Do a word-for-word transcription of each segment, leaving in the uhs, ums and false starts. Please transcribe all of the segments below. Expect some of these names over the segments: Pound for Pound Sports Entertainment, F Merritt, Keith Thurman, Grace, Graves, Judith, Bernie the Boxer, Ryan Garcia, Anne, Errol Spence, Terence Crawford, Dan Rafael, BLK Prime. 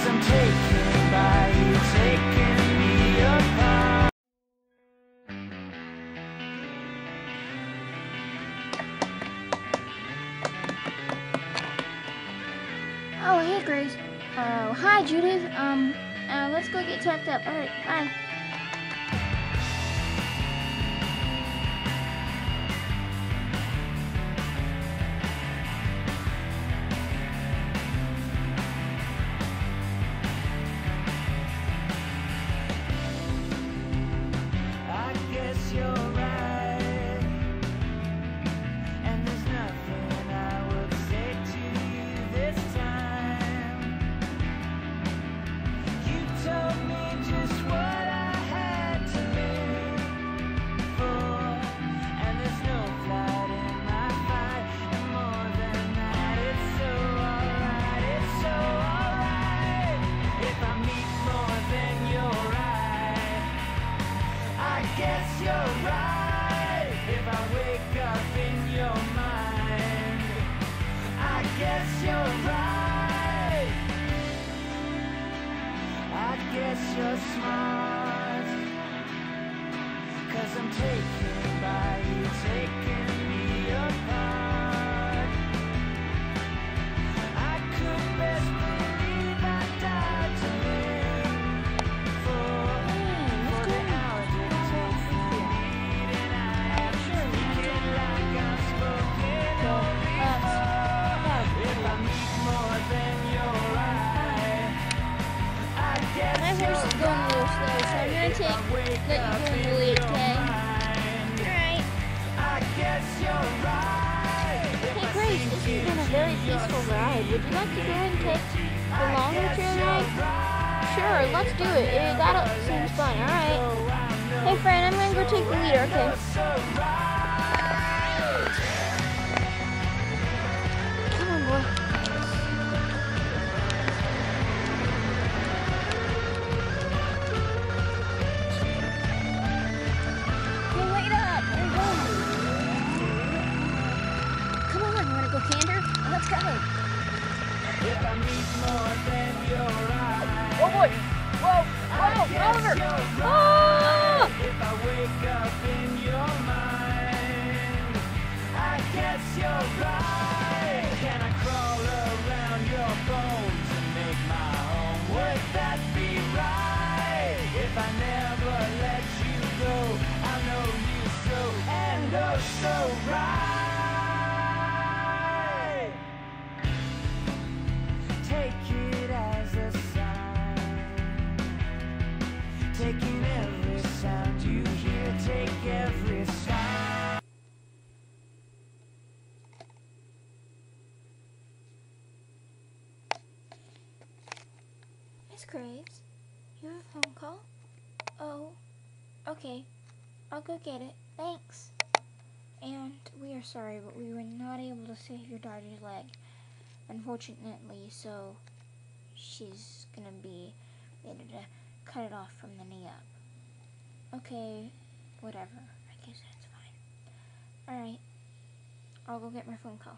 as I'm taken by you, taking me apart. Oh, hey, Grace. Oh, hi, Judith. Um, uh, let's go get tucked up. All right, bye. Guess you're smart, 'cause I'm taken by you, taking me apart. I could best believe I died to live for, for the hours it takes to meet, and I'm speaking like I've spoken all before. If I meet more than your eyes, my horse is going a little slow, so I'm going to take let you go the lead, okay? Alright. Hey Grace, this has been a very peaceful ride. Would you like to go and take the longer trail ride? Sure, let's do it. it that seems fun, alright. Hey friend, I'm going to go take the leader, okay? Taking every sound you hear, take every sound. Miss Graves, you have a phone call? Oh, okay. I'll go get it. Thanks. And we are sorry, but we were not able to save your daughter's leg, unfortunately, so she's gonna be able to cut it off from the knee up. Okay, whatever. I guess that's fine. Alright, I'll go get my phone call.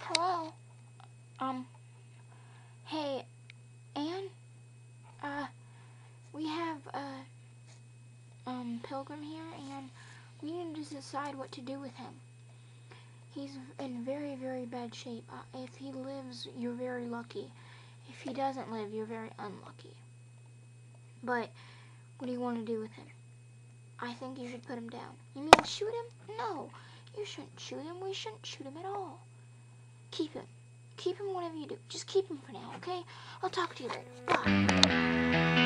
Hello? Um, hey, Anne? Uh, we have, uh, um, Pilgrim here, and we need to decide what to do with him. He's in very, very bad shape. Uh, if he lives, you're very lucky. If he doesn't live, you're very unlucky. But what do you want to do with him? I think you should put him down. You mean shoot him? No, you shouldn't shoot him. We shouldn't shoot him at all. Keep him. Keep him whatever you do. Just keep him for now, okay? I'll talk to you later. Bye.